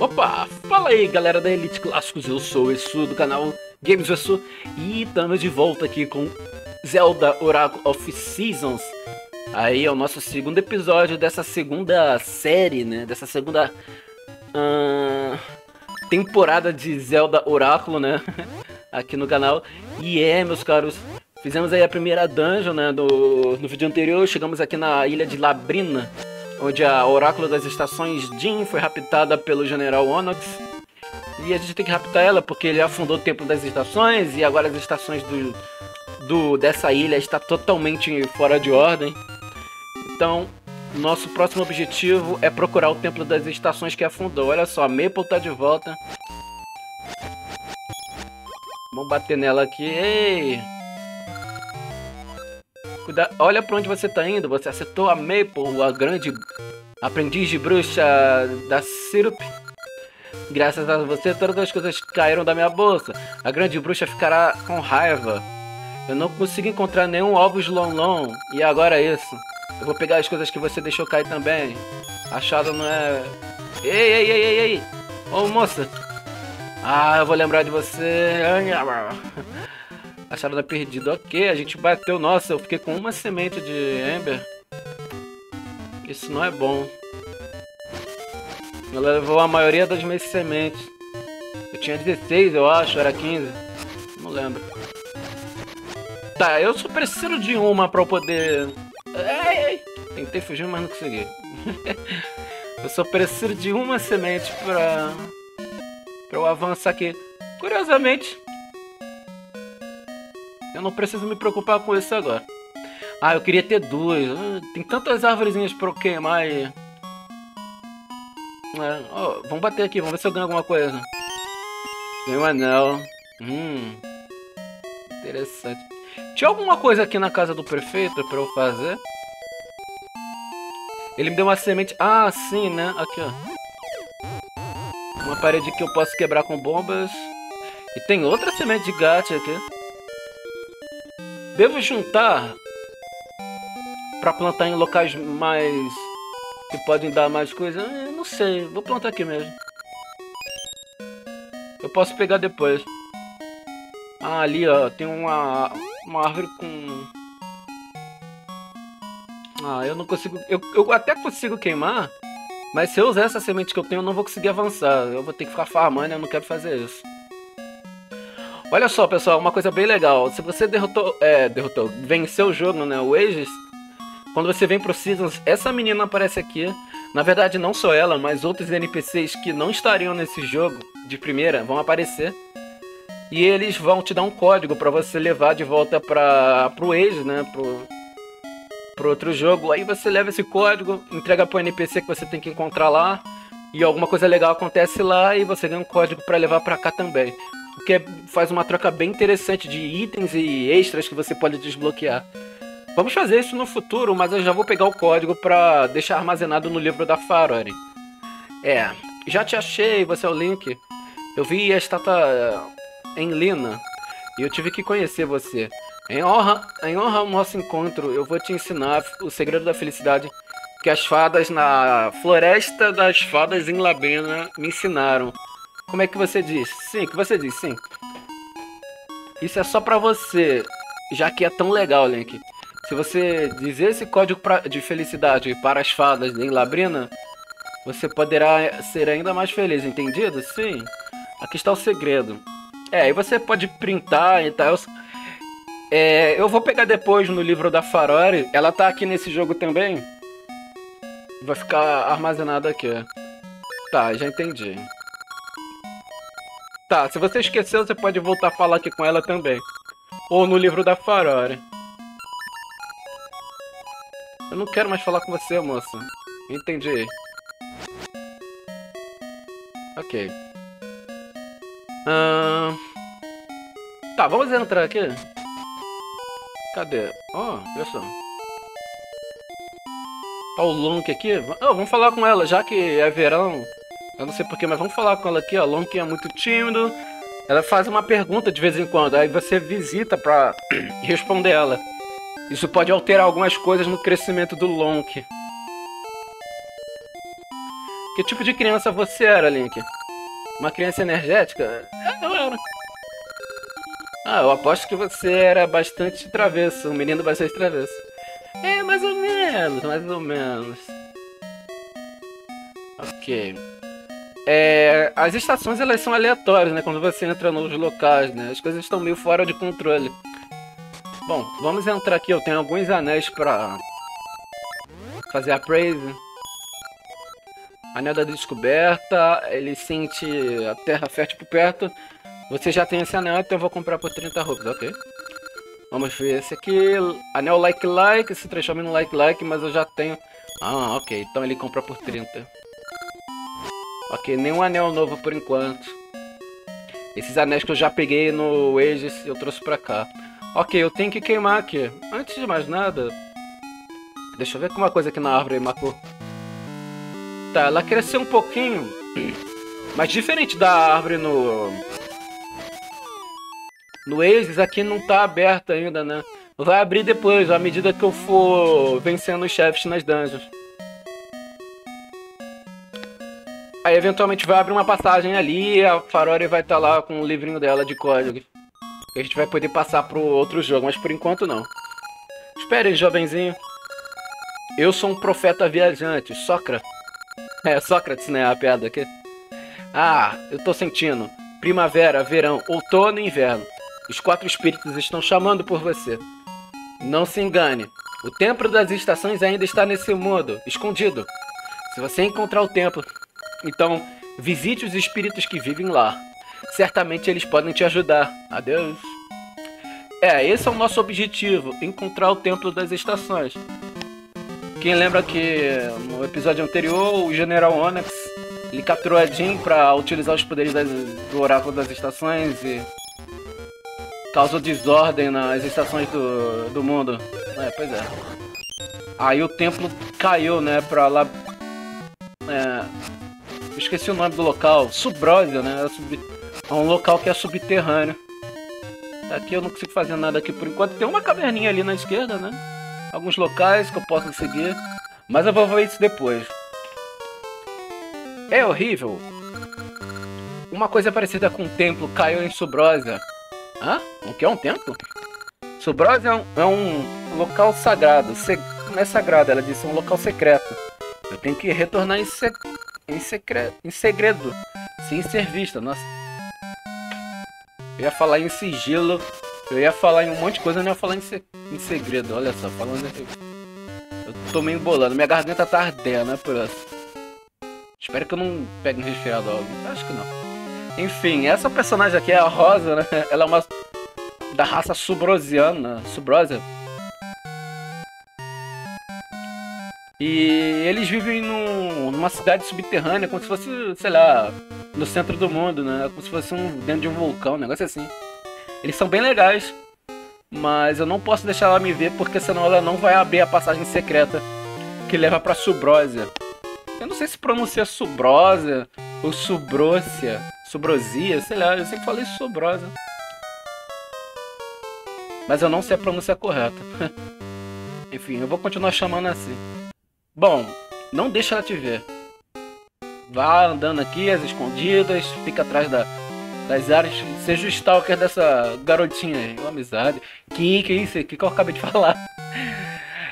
Opa, fala aí galera da Elite Clássicos, eu sou o Esu do canal Games Uesu e estamos de volta aqui com Zelda Oracle of Seasons. Aí é o nosso segundo episódio dessa segunda série, né, dessa segunda temporada de Zelda Oráculo, né, aqui no canal. E meus caros, fizemos aí a primeira dungeon, né, no vídeo anterior. Chegamos aqui na ilha de Labrina, onde a oráculo das estações Din foi raptada pelo General Onox. E a gente tem que raptar ela porque ele afundou o templo das estações e agora as estações dessa ilha está totalmente fora de ordem. Então, nosso próximo objetivo é procurar o templo das estações que afundou. Olha só, a Maple tá de volta. Vamos bater nela aqui. Ei! Cuidado. Olha pra onde você tá indo. Você acertou a Maple, a grande aprendiz de bruxa da Syrup. Graças a você, todas as coisas caíram da minha bolsa. A grande bruxa ficará com raiva. Eu não consigo encontrar nenhum ovos Lon Lon. E agora é isso. Eu vou pegar as coisas que você deixou cair também. Achado não é... Ei, ei, ei, ei, ei. Ô, moça. Ah, eu vou lembrar de você. Achado é perdido. Ok, a gente bateu. Nossa, eu fiquei com uma semente de Ember. Isso não é bom. Ela levou a maioria das minhas sementes. Eu tinha 16, eu acho. Era 15. Não lembro. Tá, eu só preciso de uma pra eu poder... Ei, ei. Tentei fugir, mas não consegui. Eu só preciso de uma semente pra eu avançar aqui. Curiosamente, eu não preciso me preocupar com isso agora. Ah, eu queria ter duas. Tem tantas árvorezinhas pra eu queimar e... Oh, vamos bater aqui, vamos ver se eu ganho alguma coisa. Ganhei um anel. Interessante. Tinha alguma coisa aqui na casa do prefeito pra eu fazer? Ele me deu uma semente... Ah, sim, né? Aqui, ó. Uma parede que eu posso quebrar com bombas. E tem outra semente de gacha aqui. Devo juntar pra plantar em locais mais... que podem dar mais coisa. Não sei, vou plantar aqui mesmo. Eu posso pegar depois. Ah, ali, ó, tem uma árvore com... Ah, eu não consigo... Eu até consigo queimar, mas se eu usar essa semente que eu tenho, eu não vou conseguir avançar. Eu vou ter que ficar farmando, eu não quero fazer isso. Olha só, pessoal, uma coisa bem legal. Se você venceu o jogo, né, o Aegis, quando você vem pro Seasons, essa menina aparece aqui. Na verdade, não só ela, mas outros NPCs que não estariam nesse jogo de primeira vão aparecer. E eles vão te dar um código pra você levar de volta pro Aegis, né? Pro outro jogo. Aí você leva esse código, entrega pro NPC que você tem que encontrar lá. E alguma coisa legal acontece lá e você ganha um código pra levar pra cá também. O que faz uma troca bem interessante de itens e extras que você pode desbloquear. Vamos fazer isso no futuro, mas eu já vou pegar o código pra deixar armazenado no livro da Farore. Já te achei, você é o Link. Eu vi a estátua... em Lina, e eu tive que conhecer você. Em honra ao nosso encontro, eu vou te ensinar o segredo da felicidade que as fadas na floresta das fadas em Labrina me ensinaram. Como é que você diz? Sim, que você diz, sim. Isso é só pra você, já que é tão legal, Link. Se você dizer esse código de felicidade para as fadas em Labrina, você poderá ser ainda mais feliz, entendido? Sim. Aqui está o segredo. E você pode printar e tal. Eu vou pegar depois no livro da Farore. Ela tá aqui nesse jogo também. Vai ficar armazenada aqui. Tá, já entendi. Tá, se você esqueceu, você pode voltar a falar aqui com ela também. Ou no livro da Farore. Eu não quero mais falar com você, moça. Entendi. Ok. Tá, vamos entrar aqui. Cadê? Ó, olha só. Tá o Lon aqui. Vamos falar com ela, já que é verão. Eu não sei porquê, mas vamos falar com ela aqui, ó. Lon que é muito tímido. Ela faz uma pergunta de vez em quando. Aí você visita pra responder ela. Isso pode alterar algumas coisas no crescimento do Lon. Que tipo de criança você era, Link? Uma criança energética? Eu era. Ah, eu aposto que você era bastante travesso, um menino bastante travesso. É, mais ou menos, mais ou menos. Ok. É, as estações, elas são aleatórias, né? Quando você entra nos locais, né? As coisas estão meio fora de controle. Bom, vamos entrar aqui. Eu tenho alguns anéis pra fazer a praise. Anel da descoberta. Ele sente a terra fértil por perto. Você já tem esse anel, então eu vou comprar por 30 roupas, ok? Vamos ver esse aqui. Anel like-like. Se transforma no like-like, mas eu já tenho. Ah, ok. Então ele compra por 30. Ok, nenhum anel novo por enquanto. Esses anéis que eu já peguei no Aegis, eu trouxe pra cá. Ok, eu tenho que queimar aqui. Antes de mais nada, deixa eu ver alguma coisa aqui na árvore, Maku. Tá, ela cresceu um pouquinho, mas diferente da árvore no Aegis, aqui não tá aberta ainda, né? Vai abrir depois, à medida que eu for vencendo os chefes nas dungeons. Aí eventualmente vai abrir uma passagem ali e a Farore vai estar lá com o livrinho dela de código. A gente vai poder passar pro outro jogo, mas por enquanto não. Espere, jovenzinho. Eu sou um profeta viajante, Sócrates. É, Sócrates, né? A piada aqui. Ah, eu tô sentindo. Primavera, verão, outono e inverno. Os quatro espíritos estão chamando por você. Não se engane. O templo das estações ainda está nesse mundo, escondido. Se você encontrar o templo, então visite os espíritos que vivem lá. Certamente eles podem te ajudar. Adeus. É, esse é o nosso objetivo. Encontrar o templo das estações. Quem lembra que no episódio anterior o General Onox, ele capturou a Din pra utilizar os poderes do oráculo das estações e causou desordem nas estações do mundo. É, pois é. Aí o templo caiu, né, pra lá. Eu esqueci o nome do local. Subrosia, né? É um local que é subterrâneo. Aqui eu não consigo fazer nada aqui por enquanto. Tem uma caverninha ali na esquerda, né? Alguns locais que eu posso seguir. Mas eu vou ver isso depois. É horrível. Uma coisa parecida com um templo caiu em Subrosia. Hã? O que é um templo? Subrosia é um local sagrado. Não é sagrado, ela disse. É um local secreto. Eu tenho que retornar em segredo. Sem ser vista, nossa. Eu ia falar em sigilo, eu ia falar em um monte de coisa, eu não ia falar em segredo, olha só, falando aqui. Eu tô meio embolando, minha garganta tá ardendo, né, por isso. Espero que eu não pegue um resfriado ou algo, acho que não. Enfim, essa personagem aqui é a Rosa, né, ela é uma da raça Subrosiana, Subrosia. E eles vivem numa cidade subterrânea, como se fosse, sei lá, no centro do mundo, né? Como se fosse dentro de um vulcão, um negócio assim. Eles são bem legais, mas eu não posso deixar ela me ver, porque senão ela não vai abrir a passagem secreta que leva pra Subrosia. Eu não sei se pronuncia Subrosia ou Subrosia, Subrosia, sei lá, eu sempre falei Subrosia. Mas eu não sei a pronúncia correta. Enfim, eu vou continuar chamando assim. Bom, não deixa ela te ver. Vá andando aqui, às escondidas, fica atrás das áreas. Seja o stalker dessa garotinha aí. Uma amizade. Que é isso aqui que eu acabei de falar?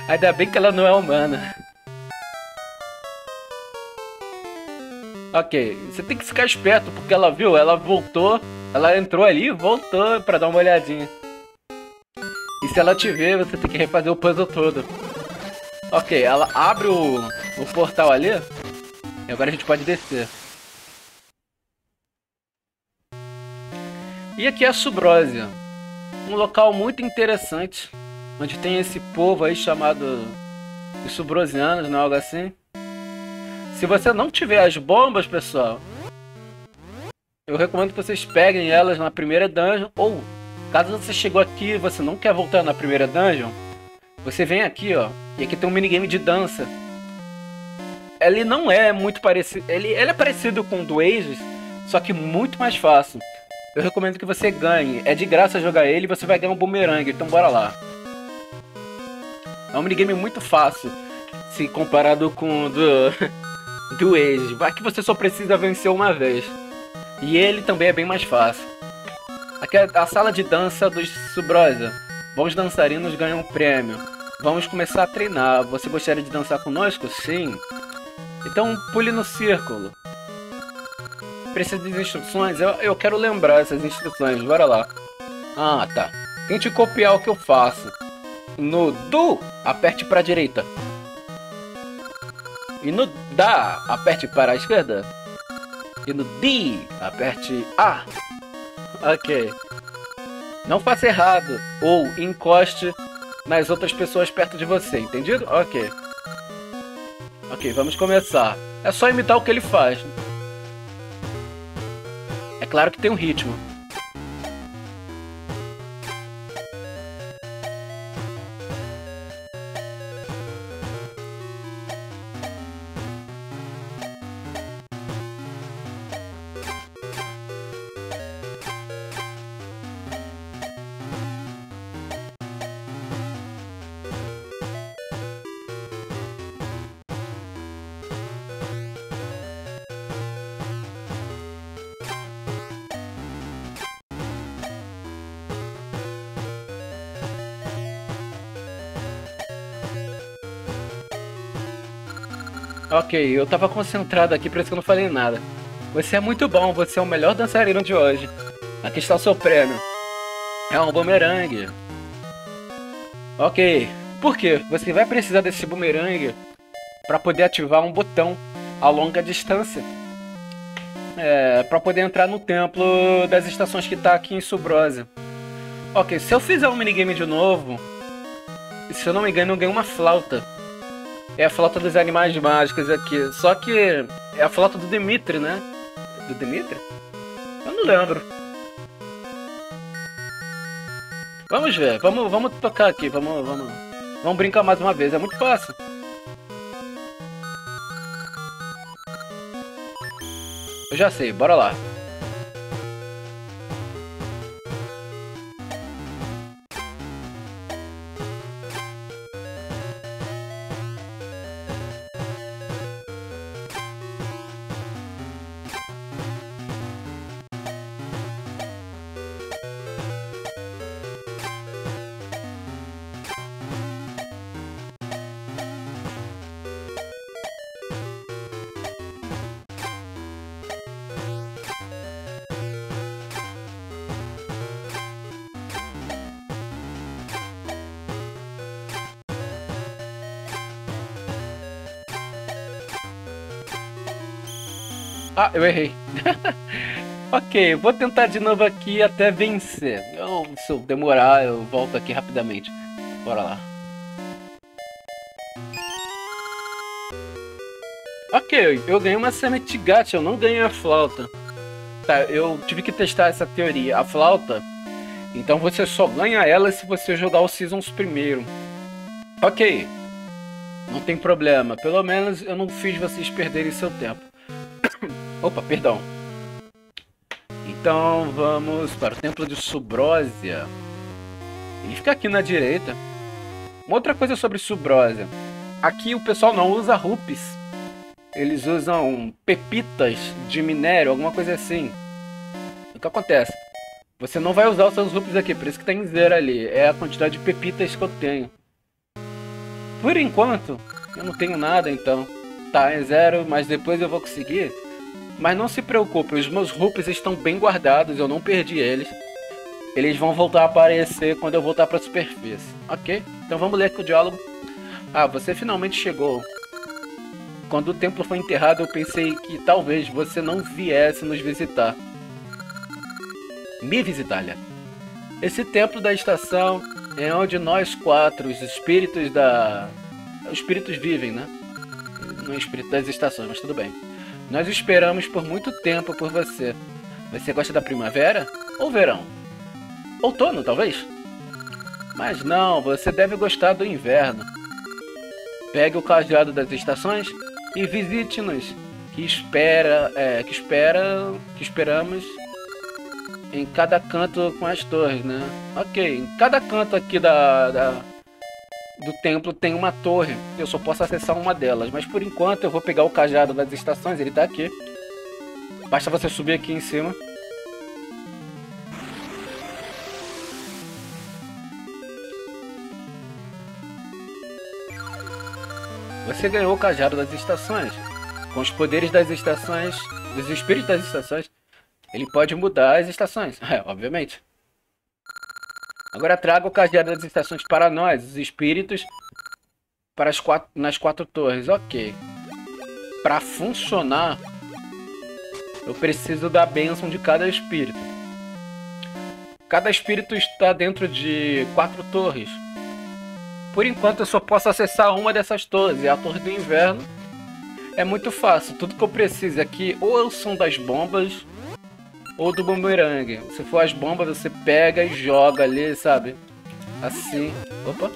Ainda bem que ela não é humana. Ok, você tem que ficar esperto, porque ela viu, ela voltou. Ela entrou ali e voltou pra dar uma olhadinha. E se ela te ver, você tem que refazer o puzzle todo. Ok, ela abre o portal ali. E agora a gente pode descer. E aqui é a Subrosia. Um local muito interessante. Onde tem esse povo aí chamado os Subrosianos, né? Algo assim. Se você não tiver as bombas, pessoal, eu recomendo que vocês peguem elas na primeira dungeon. Ou, caso você chegou aqui e você não quer voltar na primeira dungeon, você vem aqui, ó. E aqui tem um minigame de dança. Ele não é muito parecido. Ele é parecido com o do Aegis, só que muito mais fácil. Eu recomendo que você ganhe. É de graça jogar ele e você vai ganhar um bumerangue. Então bora lá. É um minigame muito fácil se comparado com o do do Age. Vai que você só precisa vencer uma vez. E ele também é bem mais fácil. Aqui é a sala de dança dos Subrosa. Bons dançarinos ganham um prêmio. Vamos começar a treinar. Você gostaria de dançar conosco? Sim. Então pule no círculo. Precisa de instruções? Eu quero lembrar essas instruções. Bora lá. Ah, tá. Tente copiar o que eu faço. No do, aperte para a direita. E no da, aperte para a esquerda. E no di, aperte A. Ok. Não faça errado ou encoste nas outras pessoas perto de você, entendido? Ok. Ok, vamos começar. É só imitar o que ele faz. É claro que tem um ritmo. Ok, eu tava concentrado aqui, por isso que eu não falei nada. Você é muito bom, você é o melhor dançarino de hoje. Aqui está o seu prêmio. É um bumerangue. Ok, por quê? Você vai precisar desse bumerangue para poder ativar um botão a longa distância. Para poder entrar no templo das estações que tá aqui em Subrosa. Ok, se eu fizer um minigame de novo, se eu não me engano eu ganho uma flauta. É a flauta dos animais mágicos aqui. Só que é a flauta do Dimitri, né? Do Dimitri? Eu não lembro. Vamos ver. Vamos tocar aqui. Vamos brincar mais uma vez. É muito fácil. Eu já sei. Bora lá. Ah, eu errei. Ok, vou tentar de novo aqui até vencer. Se eu demorar, eu volto aqui rapidamente. Bora lá. Ok, eu ganhei uma semitigacha, eu não ganhei a flauta. Tá, eu tive que testar essa teoria. A flauta, então você só ganha ela se você jogar o Seasons primeiro. Ok. Não tem problema, pelo menos eu não fiz vocês perderem seu tempo. Opa, perdão. Então vamos para o templo de Subrosia. Ele fica aqui na direita. Uma outra coisa sobre Subrosia. Aqui o pessoal não usa rupees. Eles usam pepitas de minério, alguma coisa assim. O que acontece? Você não vai usar os seus rupees aqui, por isso que tem zero ali. É a quantidade de pepitas que eu tenho. Por enquanto, eu não tenho nada, então. Tá, é zero, mas depois eu vou conseguir. Mas não se preocupe, os meus rupees estão bem guardados, eu não perdi eles. Eles vão voltar a aparecer quando eu voltar para a superfície. Ok, então vamos ler aqui o diálogo. Ah, você finalmente chegou. Quando o templo foi enterrado, eu pensei que talvez você não viesse nos visitar. Me visitar, aliás. Esse templo da estação é onde nós quatro, os espíritos da... Os espíritos vivem, né? Não é espírito das estações, mas tudo bem. Nós esperamos por muito tempo por você. Você gosta da primavera? Ou verão? Outono, talvez? Mas não, você deve gostar do inverno. Pegue o cadeado das estações e visite-nos. Que esperamos em cada canto com as torres, né? Ok, em cada canto aqui da do templo tem uma torre. Eu só posso acessar uma delas. Mas por enquanto eu vou pegar o cajado das estações. Ele tá aqui. Basta você subir aqui em cima. Você ganhou o cajado das estações. Com os poderes das estações, dos espíritos das estações, ele pode mudar as estações. É, obviamente. Agora traga o cajado das estações para nós, os espíritos, para nas quatro torres. Ok. Para funcionar, eu preciso da bênção de cada espírito. Cada espírito está dentro de 4 torres. Por enquanto eu só posso acessar uma dessas torres, é a Torre do Inverno. É muito fácil, tudo que eu preciso aqui ou é o som das bombas ou do bumerangue. Se for as bombas você pega e joga ali, sabe? Assim, opa.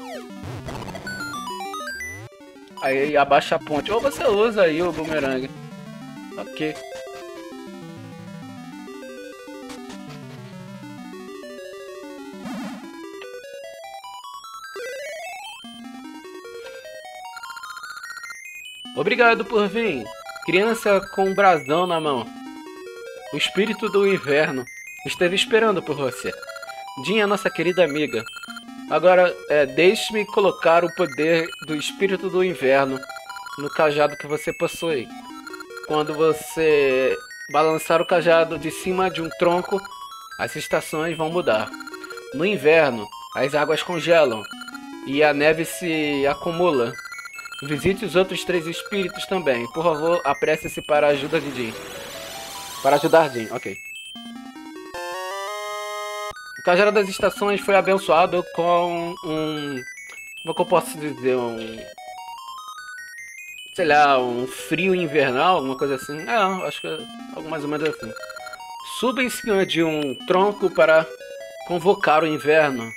Aí abaixa a ponte, ou você usa aí o bumerangue. Ok. Obrigado por vir, criança com um brasão na mão. O espírito do inverno esteve esperando por você. Din é nossa querida amiga. Agora, deixe-me colocar o poder do espírito do inverno no cajado que você possui. Quando você balançar o cajado de cima de um tronco, as estações vão mudar. No inverno, as águas congelam e a neve se acumula. Visite os outros 3 espíritos também. Por favor, apresse-se para a ajuda de Din. Para ajudar Din, ok. O cajado das estações foi abençoado com um... Como que eu posso dizer? Sei lá, um frio invernal, alguma coisa assim. Ah, acho que é algo mais ou menos assim. Suba em cima de um tronco para convocar o inverno.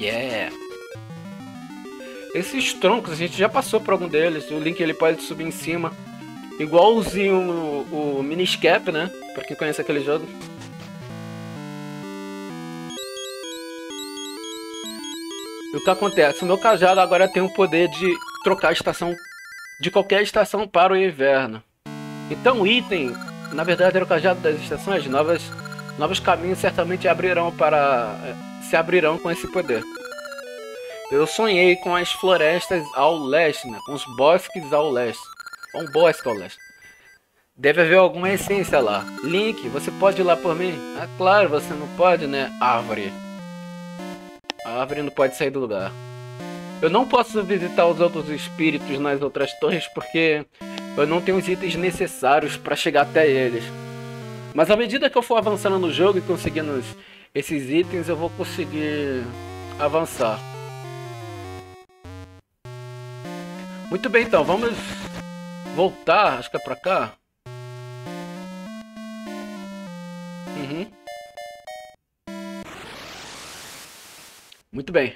Yeah! Esses troncos, a gente já passou por algum deles. O Link ele pode subir em cima. Igualzinho o Miniscape, né? Pra quem conhece aquele jogo. E o que acontece? O meu cajado agora tem o poder de trocar a estação de qualquer estação para o inverno. Então o item, na verdade era o cajado das estações. Novos caminhos certamente se abrirão com esse poder. Eu sonhei com as florestas ao leste, né? Com os bosques ao leste. Um bosque ao leste. Deve haver alguma essência lá. Link, você pode ir lá por mim? Ah, claro, você não pode, né? Árvore. A árvore não pode sair do lugar. Eu não posso visitar os outros espíritos nas outras torres porque eu não tenho os itens necessários para chegar até eles. Mas à medida que eu for avançando no jogo e conseguindo esses itens, eu vou conseguir avançar. Muito bem, então, vamos voltar, acho que é pra cá. Uhum. Muito bem.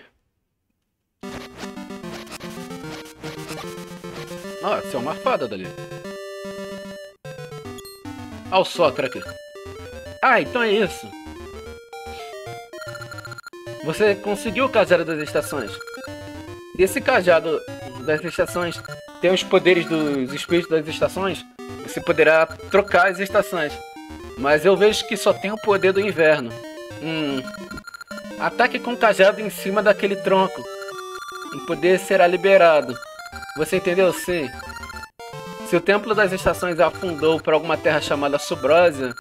Ah, isso é uma fada dali. Ah, o Sócrates. Ah, então é isso. Você conseguiu o cajado das estações. Esse cajado das estações tem os poderes dos espíritos das estações, você poderá trocar as estações. Mas eu vejo que só tem o poder do inverno. Ataque com o cajado em cima daquele tronco. O poder será liberado. Você entendeu? Sim. Se o templo das estações afundou para alguma terra chamada Subrosia,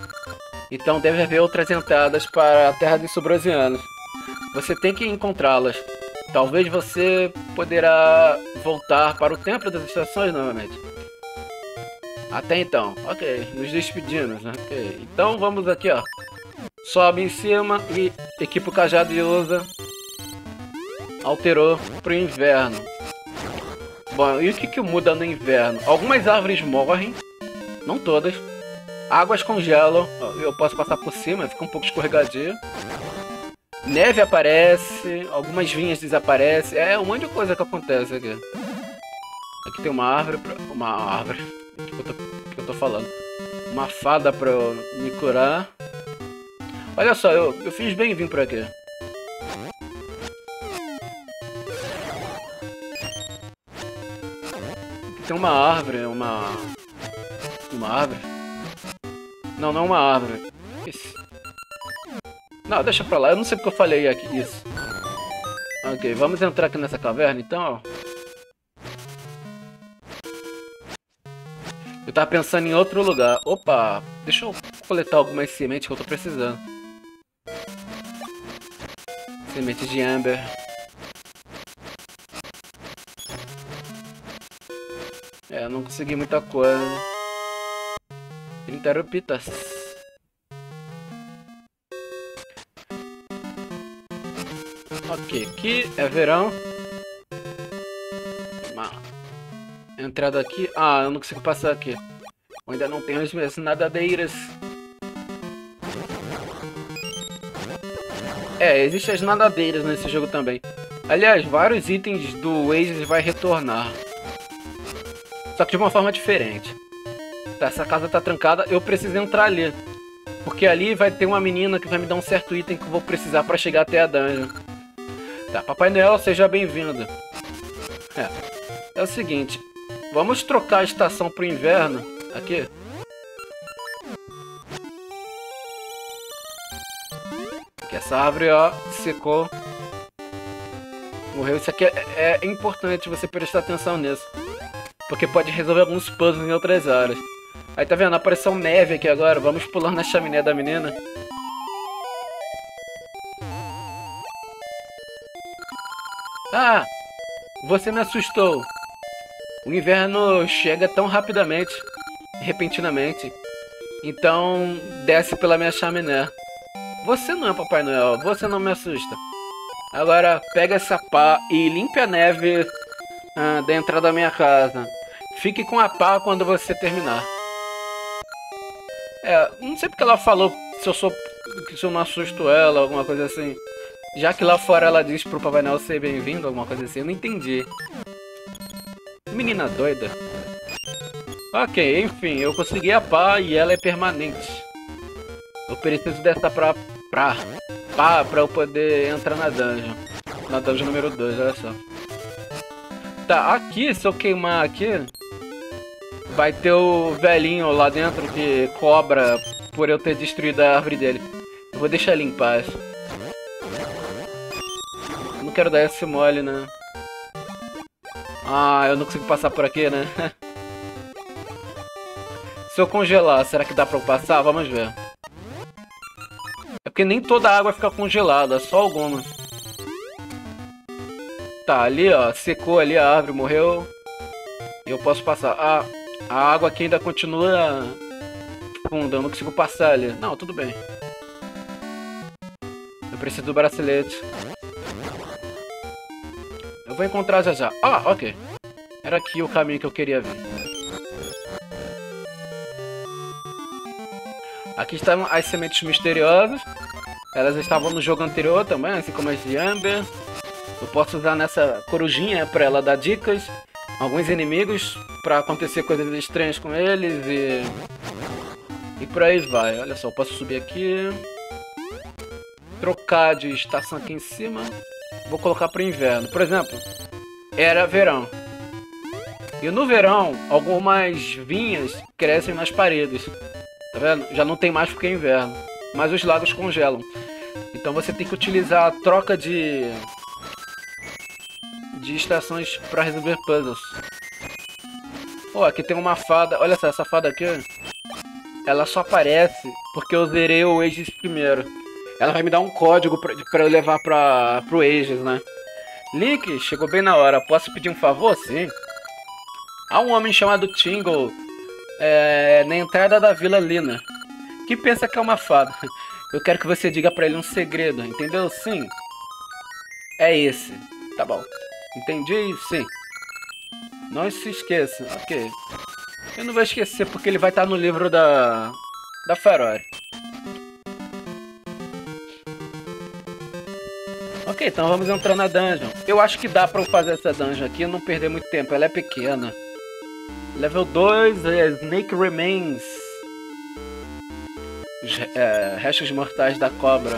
então deve haver outras entradas para a terra dos Subrosianos. Você tem que encontrá-las. Talvez você poderá voltar para o templo das estações novamente. Até então. Ok, nos despedimos. Ok, então vamos aqui, ó. Sobe em cima e equipa o cajado e usa. Alterou para o inverno. Bom, e o que muda no inverno? Algumas árvores morrem. Não todas. Águas congelam. Eu posso passar por cima, fica um pouco escorregadio. Neve aparece, algumas vinhas desaparecem, é um monte de coisa que acontece aqui. Aqui tem uma árvore, uma fada pra eu me curar. Olha só, eu fiz bem vir pra aqui. tem uma árvore, uma árvore? Não, não é uma árvore. Isso. Não, deixa pra lá, eu não sei porque eu falei aqui isso. Ok, vamos entrar aqui nessa caverna então. Eu tava pensando em outro lugar. Opa, deixa eu coletar algumas sementes que eu tô precisando. Semente de Ember. É, eu não consegui muita coisa. 30 rupitas. Ok, aqui é verão. Entrada aqui. Ah, eu não consigo passar aqui. Eu ainda não tenho as minhas nadadeiras. É, existem as nadadeiras nesse jogo também. Aliás, vários itens do Waze vai retornar. Só que de uma forma diferente. Tá, essa casa tá trancada, eu preciso entrar ali. Porque ali vai ter uma menina que vai me dar um certo item que eu vou precisar pra chegar até a dungeon. Tá, Papai Noel, seja bem-vindo. É o seguinte, vamos trocar a estação pro inverno. Aqui. Essa árvore, ó, secou. Morreu. Isso aqui é importante você prestar atenção nisso. Porque pode resolver alguns puzzles em outras áreas. Aí tá vendo? Apareceu neve aqui agora. Vamos pular na chaminé da menina. Ah! Você me assustou. O inverno chega tão rapidamente. Repentinamente. Então, desce pela minha chaminé. Você não é Papai Noel, você não me assusta. Agora pega essa pá e limpe a neve da entrada da minha casa. Fique com a pá quando você terminar. É, não sei porque ela falou se eu não assusto ela, alguma coisa assim. Já que lá fora ela diz pro Papai Noel ser bem-vindo, alguma coisa assim, eu não entendi. Menina doida. Ok, enfim, eu consegui a pá e ela é permanente. Eu preciso dessa pra eu poder entrar na dungeon. Na dungeon número 2, olha só. Tá, aqui, se eu queimar aqui, vai ter o velhinho lá dentro que cobra por eu ter destruído a árvore dele. Eu vou deixar ele em paz. Não quero dar esse mole, né? Ah, eu não consigo passar por aqui, né? Se eu congelar, será que dá pra eu passar? Vamos ver. Porque nem toda a água fica congelada, só algumas. Tá, ali ó, secou ali a árvore, morreu. Eu posso passar. Ah, a água aqui ainda continua funda, eu não consigo passar ali. Não, tudo bem. Eu preciso do bracelete. Eu vou encontrar já já. Ah, ok. Era aqui o caminho que eu queria vir. Aqui estavam as sementes misteriosas. Elas estavam no jogo anterior também, assim como as de Amber. Eu posso usar nessa corujinha para ela dar dicas. Alguns inimigos para acontecer coisas estranhas com eles e por aí vai. Olha só, eu posso subir aqui. Trocar de estação aqui em cima. Vou colocar para inverno. Por exemplo, era verão. E no verão, algumas vinhas crescem nas paredes. Tá vendo? Já não tem mais porque é inverno. Mas os lagos congelam. Então você tem que utilizar a troca de estações para resolver puzzles. Ó, aqui tem uma fada. Olha só, essa fada aqui. Ela só aparece porque eu zerei o Aegis primeiro. Ela vai me dar um código para eu levar pro Aegis, né? Link, chegou bem na hora. Posso pedir um favor? Sim. Há um homem chamado Tingle... na entrada da Vila Lina, que pensa que é uma fada. Eu quero que você diga pra ele um segredo, entendeu? Sim. É esse. Tá bom. Entendi? Sim. Não se esqueça. Ok. Eu não vou esquecer porque ele vai estar no livro da Farore. Ok, então vamos entrar na dungeon. Eu acho que dá pra eu fazer essa dungeon aqui e não perder muito tempo. Ela é pequena. Level 2 é Snake Remains. Restos mortais da cobra.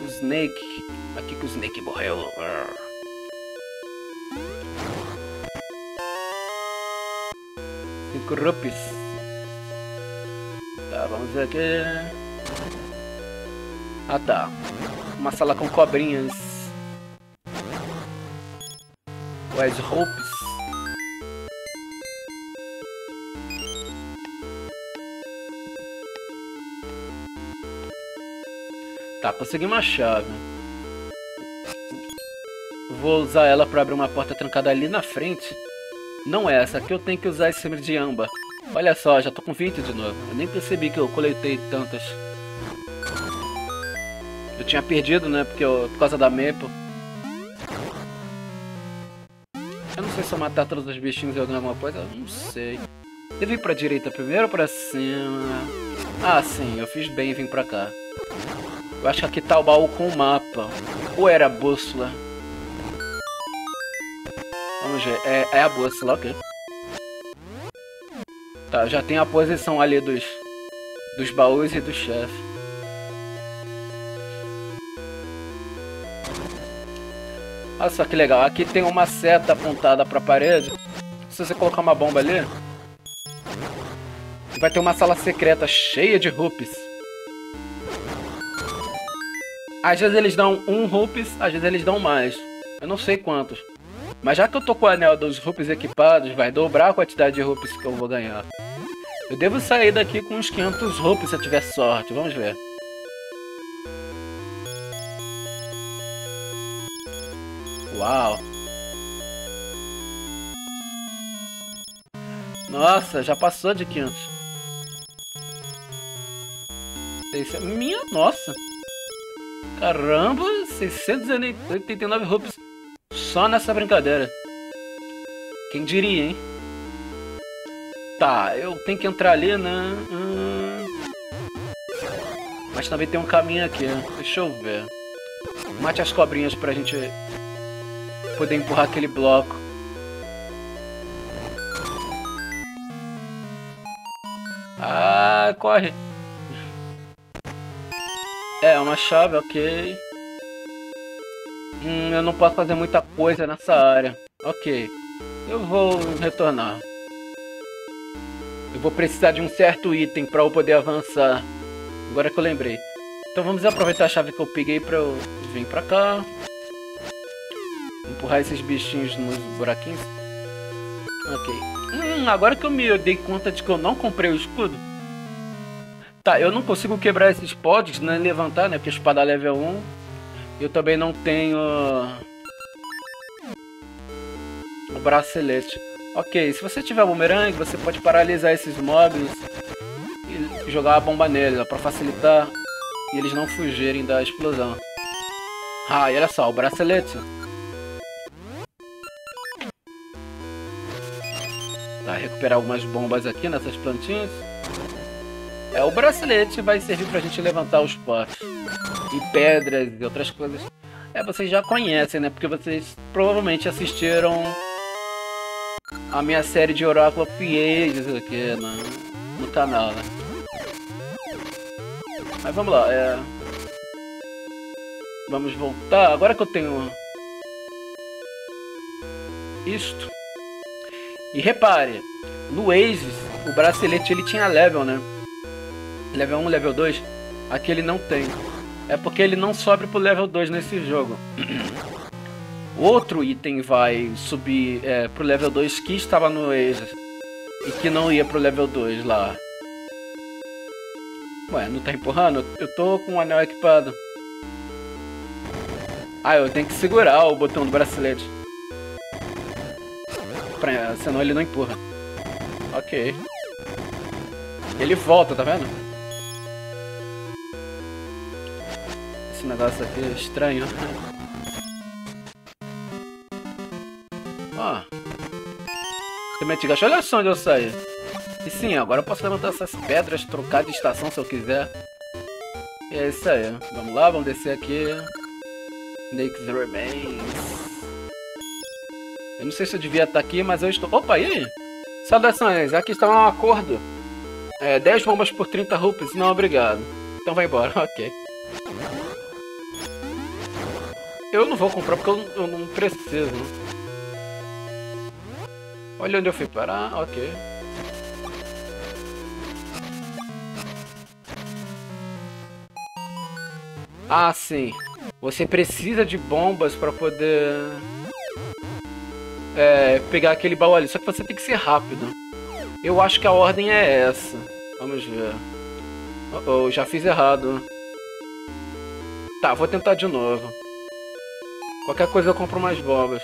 O Snake. Aqui que o Snake morreu. 5 rupees. Tá, vamos ver aqui. Ah tá, uma sala com cobrinhas. As roupas. Tá, consegui uma chave. Vou usar ela pra abrir uma porta trancada ali na frente. Não essa, aqui eu tenho que usar esse semente de âmbar. Olha só, já tô com 20 de novo. Eu nem percebi que eu coletei tantas. Eu tinha perdido, né, porque eu, por causa da Maple. Eu não sei se eu matar todos os bichinhos e alguma coisa, eu não sei. Devo ir pra direita primeiro ou pra cima? Ah, sim, eu fiz bem em vir pra cá. Eu acho que aqui tá o baú com o mapa. Ou era a bússola? Vamos ver. É a bússola, ok. Tá, já tem a posição ali dos baús e do chefe. Olha só que legal. Aqui tem uma seta apontada pra parede. Se você colocar uma bomba ali, vai ter uma sala secreta cheia de rupees. Às vezes eles dão 1 rupees, às vezes eles dão mais. Eu não sei quantos. Mas já que eu tô com o anel dos rupees equipados, vai dobrar a quantidade de rupees que eu vou ganhar. Eu devo sair daqui com uns 500 rupees se eu tiver sorte. Vamos ver. Uau. Nossa, já passou de 500. Isso é minha nossa. Caramba, 689 rupees só nessa brincadeira. Quem diria, hein? Tá, eu tenho que entrar ali, né? Mas também tem um caminho aqui. Deixa eu ver. Mate as cobrinhas pra gente poder empurrar aquele bloco. Ah, corre! É, uma chave, ok. Eu não posso fazer muita coisa nessa área. Ok. Eu vou retornar. Eu vou precisar de um certo item pra eu poder avançar. Agora que eu lembrei. Então vamos aproveitar a chave que eu peguei pra eu vir pra cá. Empurrar esses bichinhos nos buraquinhos. Ok. Agora que eu me dei conta de que eu não comprei o escudo. Tá, eu não consigo quebrar esses pods, né, levantar, né, porque espada é level 1. Eu também não tenho o bracelete. Ok, se você tiver bumerangue, você pode paralisar esses mobs e jogar a bomba neles, ó, pra facilitar e eles não fugirem da explosão. Ah, e olha só, o bracelete. Tá, recuperar algumas bombas aqui nessas plantinhas. É, o bracelete vai servir pra gente levantar os potes e pedras e outras coisas. É, vocês já conhecem, né? Porque vocês provavelmente assistiram a minha série de Oracle of Seasons aqui no canal, né? Mas vamos lá, vamos voltar. Agora que eu tenho isto. E repare, no Oasis, o bracelete ele tinha level, né? Level 1, level 2, aqui ele não tem. É porque ele não sobe pro level 2 nesse jogo. Outro item vai subir pro level 2 que estava no Oasis e que não ia pro level 2 lá. Ué, não tá empurrando? Eu tô com o anel equipado. Ah, eu tenho que segurar o botão do bracelete. Senão ele não empurra. Ok. Ele volta, tá vendo? Esse negócio aqui é estranho. Ó. Semente gacha. Olha só onde eu saí. E sim, agora eu posso levantar essas pedras, trocar de estação se eu quiser. E é isso aí. Vamos lá, vamos descer aqui. Snake Remains. Eu não sei se eu devia estar aqui, mas eu estou... Opa, e aí? Saudações, aqui está um acordo. 10 bombas por 30 rupees. Não, obrigado. Então vai embora, ok. Eu não vou comprar porque eu não preciso. Olha onde eu fui parar, ok. Ah, sim. Você precisa de bombas pra poder... pegar aquele baú ali. Só que você tem que ser rápido. Eu acho que a ordem é essa. Vamos ver. Uh-oh, já fiz errado. Tá, vou tentar de novo. Qualquer coisa eu compro mais bombas.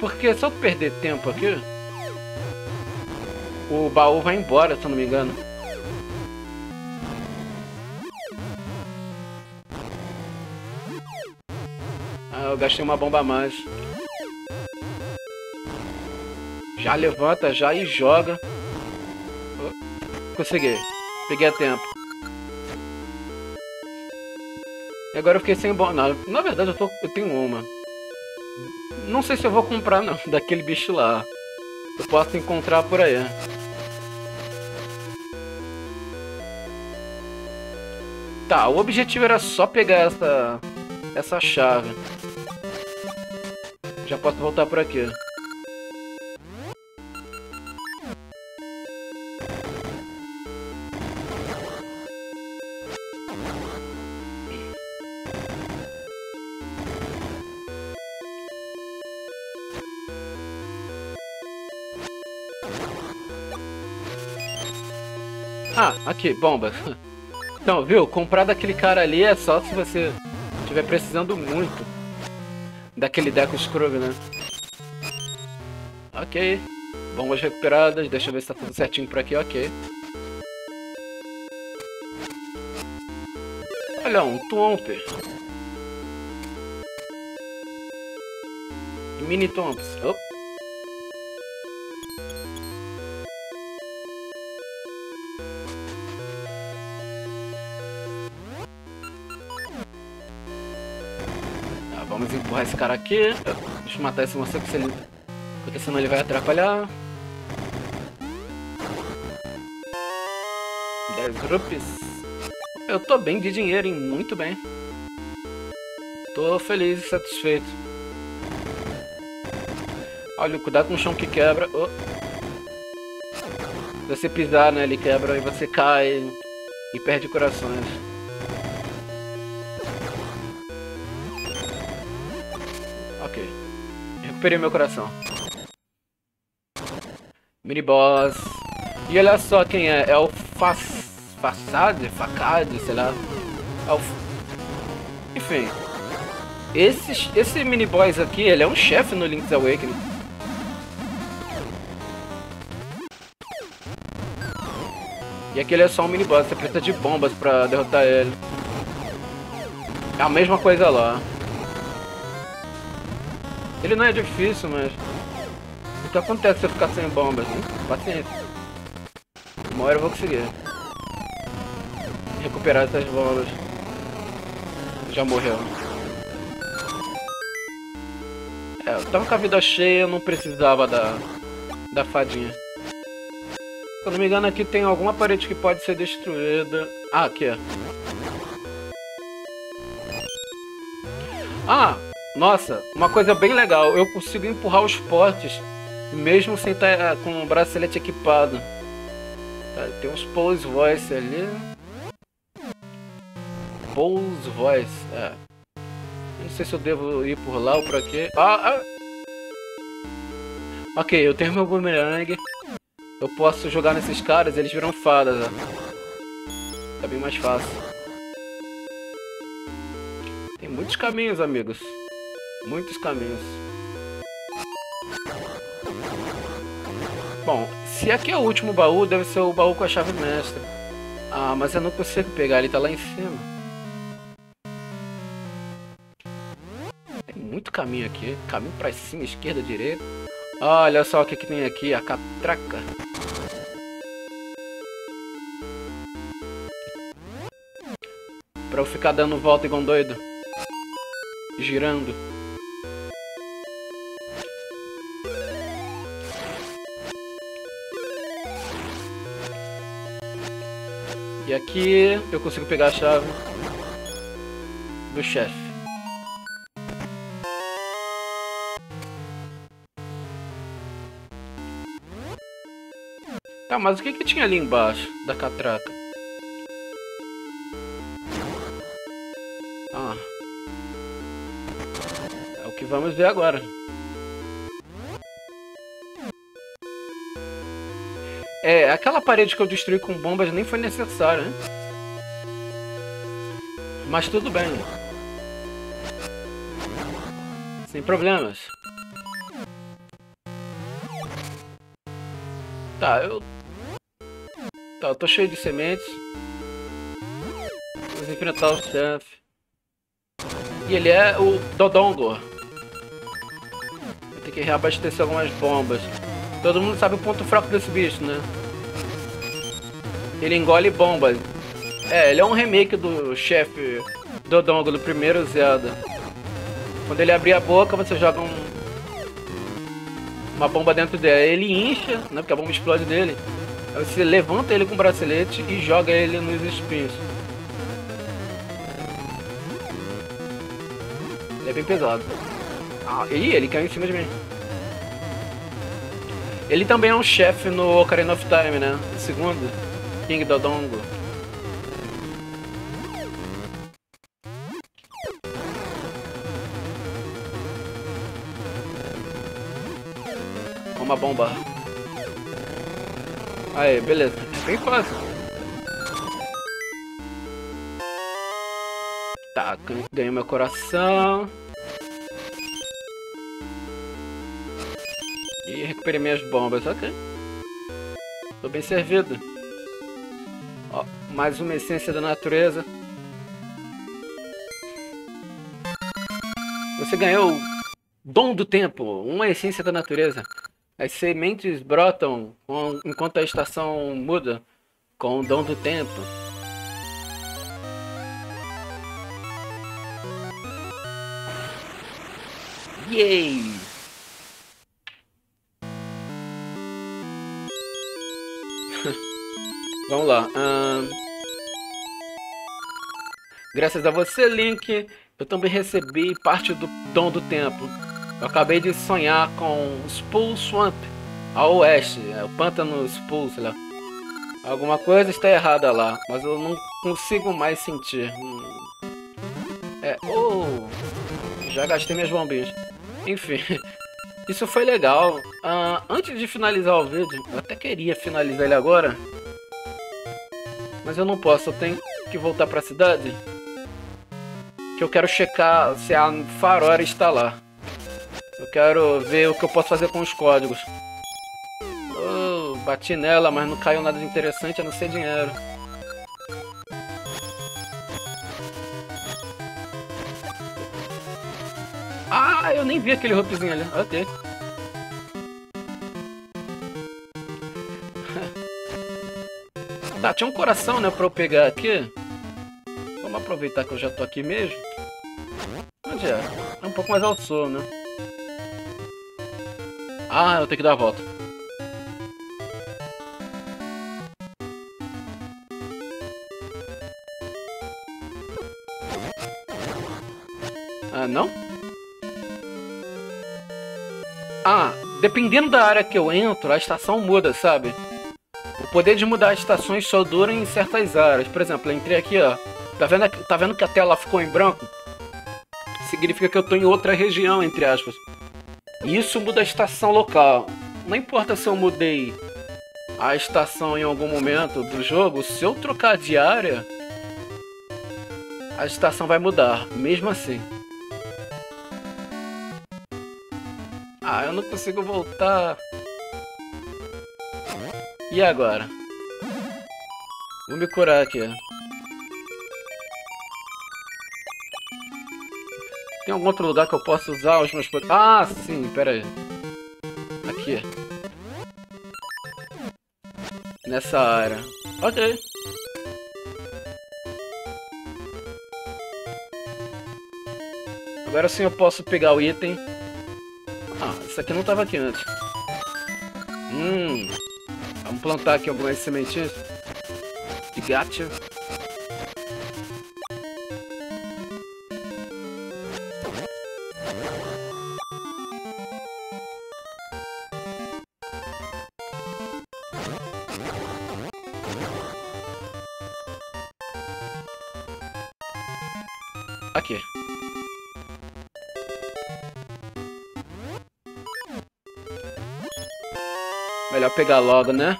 Porque se eu perder tempo aqui... o baú vai embora, se eu não me engano. Ah, eu gastei uma bomba a mais. Já levanta, já e joga. Consegui. Peguei a tempo. E agora eu fiquei sem bomba. Na verdade eu tenho uma. Não sei se eu vou comprar não, daquele bicho lá. Eu posso encontrar por aí. Tá, o objetivo era só pegar essa chave. Já posso voltar por aqui. Ah, aqui, bomba. Então, viu? Comprar daquele cara ali é só se você estiver precisando muito daquele Deco Scrub, né? Ok. Bombas recuperadas. Deixa eu ver se tá tudo certinho por aqui. Ok. Olha, um Twomper. Mini Twomps. Oh. Vamos empurrar esse cara aqui. Deixa eu matar esse moço, porque senão ele vai atrapalhar. 10 rupees. Eu tô bem de dinheiro, hein? Muito bem. Tô feliz e satisfeito. Olha, cuidado com o chão que quebra. Oh. Se você pisar, né? Ele quebra e você cai e perde corações. Recuperei meu coração. Mini boss. E olha só quem é. É o Facade, sei lá. É o... enfim. Esse mini boss aqui, ele é um chefe no Link's Awakening. E aqui ele é só um mini boss. Você precisa de bombas pra derrotar ele. É a mesma coisa lá. Ele não é difícil, mas... o que acontece se eu ficar sem bombas? Hein? Paciência. Uma hora eu vou conseguir recuperar essas bombas. Já morreu. É, eu tava com a vida cheia, eu não precisava da fadinha. Se eu não me engano, aqui tem alguma parede que pode ser destruída. Ah, aqui é. Ah! Nossa, uma coisa bem legal, eu consigo empurrar os potes, mesmo sem estar com o bracelete equipado. Tá, tem uns Spool Swamp ali. Spool Swamp, é. Não sei se eu devo ir por lá ou pra quê. Ah! Ok, eu tenho meu boomerang. Eu posso jogar nesses caras, eles viram fadas, ó. Tá bem mais fácil. Tem muitos caminhos, amigos. Muitos caminhos. Bom, se aqui é o último baú, deve ser o baú com a chave mestra. Ah, mas eu não consigo pegar, ele tá lá em cima. Tem muito caminho aqui. Caminho pra cima, esquerda, direita. Olha só o que tem aqui, a catraca. Pra eu ficar dando volta igual um doido. Girando. E aqui eu consigo pegar a chave do chefe. Tá, mas o que tinha ali embaixo da catraca? Vamos ver agora. É, aquela parede que eu destruí com bombas nem foi necessária, né? Mas tudo bem. Sem problemas. Tá, eu tô cheio de sementes. Vamos enfrentar o Seth. E ele é o Dodongo. Vou ter que reabastecer algumas bombas. Todo mundo sabe o ponto fraco desse bicho, né? Ele engole bombas. É, ele é um remake do chefe Dodongo, do primeiro Zelda. Quando ele abrir a boca, você joga uma bomba dentro dele. Ele incha, né? Porque a bomba explode dele. Aí você levanta ele com o bracelete e joga ele nos espinhos. Ele é bem pesado. Ah, ih, ele caiu em cima de mim. Ele também é um chefe no Ocarina of Time, né? O segundo, King Dodongo. Uma bomba. Aí, beleza. É bem fácil. Tá, ganhei meu coração. E recuperei minhas bombas, ok. Tô bem servido. Ó, mais uma essência da natureza. Você ganhou o dom do tempo, uma essência da natureza. As sementes brotam enquanto a estação muda com o dom do tempo. Yay! Vamos lá. Graças a você, Link, eu também recebi parte do dom do tempo. Eu acabei de sonhar com Spool Swamp, ao oeste, é o pântano Spool, sei lá. Alguma coisa está errada lá, mas eu não consigo mais sentir. É, já gastei minhas bombinhas. Enfim, isso foi legal. Antes de finalizar o vídeo, eu até queria finalizar ele agora. Mas eu não posso, eu tenho que voltar para a cidade. Que eu quero checar se a Farore está lá. Eu quero ver o que eu posso fazer com os códigos. Oh, bati nela, mas não caiu nada de interessante a não ser dinheiro. Ah, eu nem vi aquele ropezinho ali. Ok. Tá, tinha um coração, né, pra eu pegar aqui. Vamos aproveitar que eu já tô aqui mesmo. Onde é? É um pouco mais ao sul, né? Ah, eu tenho que dar a volta. Ah, não? Ah, dependendo da área que eu entro, a estação muda, sabe? O poder de mudar as estações só dura em certas áreas. Por exemplo, eu entrei aqui, ó. Tá vendo que a tela ficou em branco? Significa que eu tô em outra região, entre aspas. E isso muda a estação local. Não importa se eu mudei a estação em algum momento do jogo, se eu trocar de área, a estação vai mudar, mesmo assim. Ah, eu não consigo voltar. E agora? Vou me curar aqui. Tem algum outro lugar que eu posso usar os meus poderes? Ah, sim, pera aí. Aqui. Nessa área. Ok. Agora sim eu posso pegar o item. Ah, isso aqui não estava aqui antes. Vamos plantar aqui algumas sementinhas. De gacha. Melhor pegar logo, né?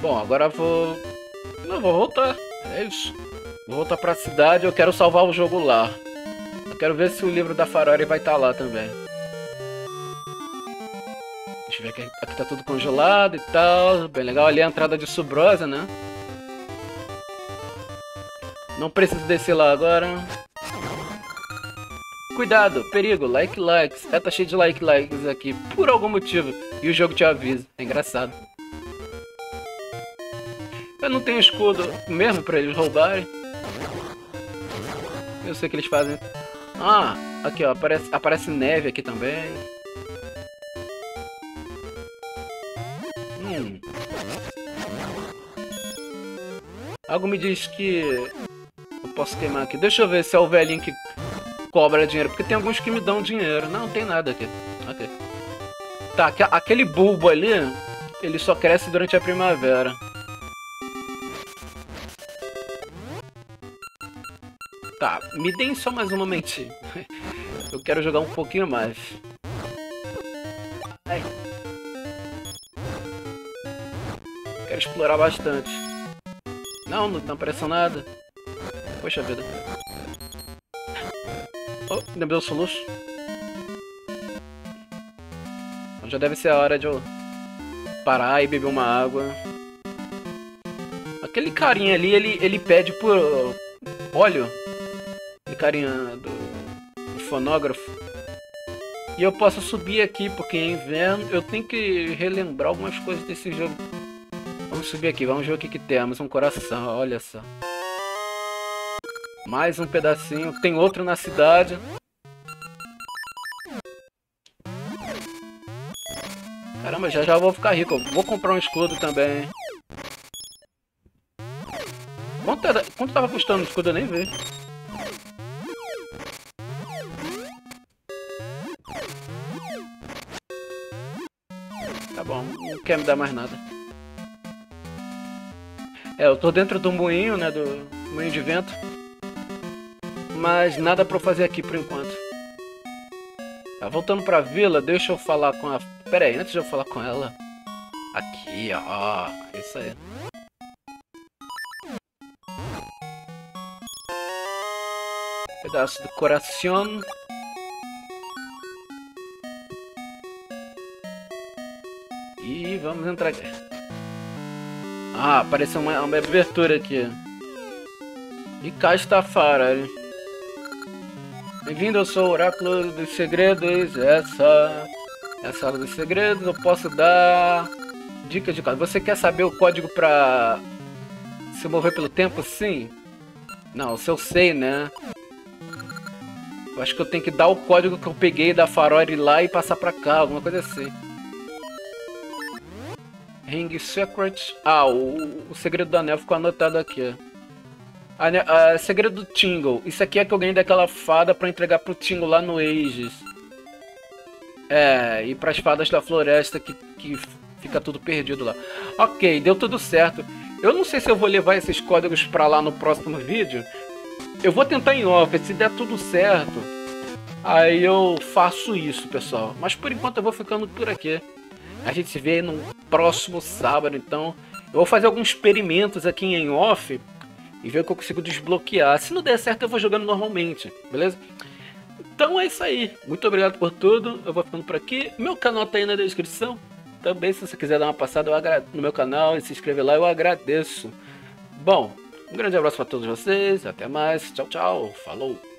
Bom, agora eu vou... Não, vou voltar. É isso. Vou voltar pra cidade, eu quero salvar o jogo lá. Eu quero ver se o livro da Farore vai estar lá também. Deixa eu ver aqui. Aqui tá tudo congelado e tal. Bem legal. Ali é a entrada de Subrosa, né? Não preciso descer lá agora. Cuidado, perigo, likes. É, tá cheio de likes aqui, por algum motivo. E o jogo te avisa. É engraçado. Eu não tenho escudo mesmo pra eles roubarem. Eu sei que eles fazem. Ah, aqui ó, aparece neve aqui também. Algo me diz que eu posso queimar aqui. Deixa eu ver se é o velhinho que cobra dinheiro. Porque tem alguns que me dão dinheiro. Não, não tem nada aqui. Okay. Tá, aquele bulbo ali, ele só cresce durante a primavera. Tá, me deem só mais um momentinho. Eu quero jogar um pouquinho mais. Ai. Quero explorar bastante. Não, não tá aparecendo nada. Poxa vida. Oh, ainda me deu soluço. Já deve ser a hora de eu parar e beber uma água. Aquele carinha ali, ele pede por óleo. Carinha do fonógrafo. E eu posso subir aqui porque é inverno. Eu tenho que relembrar algumas coisas desse jogo. Vamos subir aqui, vamos ver o que temos. Um coração, olha só. Mais um pedacinho. Tem outro na cidade. Caramba, já já vou ficar rico. Eu vou comprar um escudo também. Quanto tava custando o escudo? Eu nem vi. Bom, não quer me dar mais nada. É, eu tô dentro do moinho, né? Do moinho de vento. Mas nada pra eu fazer aqui por enquanto. Tá, voltando pra vila, deixa eu falar com a... Pera aí, antes de eu falar com ela... Aqui, ó. Isso aí. Pedaço do coração. E vamos entrar aqui. Ah, apareceu uma abertura aqui. E cá está a Farore. Bem-vindo, eu sou o Oráculo dos Segredos. Essa é a sala dos segredos. Eu posso dar dicas de código. Você quer saber o código pra se mover pelo tempo? Sim. Não, se eu sei, né? Eu acho que eu tenho que dar o código que eu peguei da Farore lá e passar pra cá, alguma coisa assim. Ring Secret... Ah, o segredo da neve ficou anotado aqui. Segredo do Tingle. Isso aqui é que eu ganhei daquela fada pra entregar pro Tingle lá no Aegis. É, e pras fadas da floresta que fica tudo perdido lá. Ok, deu tudo certo. Eu não sei se eu vou levar esses códigos pra lá no próximo vídeo. Eu vou tentar em off, se der tudo certo, aí eu faço isso, pessoal. Mas por enquanto eu vou ficando por aqui. A gente se vê no próximo sábado, então. Eu vou fazer alguns experimentos aqui em off e ver o que eu consigo desbloquear. Se não der certo, eu vou jogando normalmente, beleza? Então é isso aí. Muito obrigado por tudo. Eu vou ficando por aqui. Meu canal tá aí na descrição. Também, se você quiser dar uma passada no meu canal e se inscrever lá, eu agradeço. Bom, um grande abraço para todos vocês. Até mais. Tchau, tchau. Falou.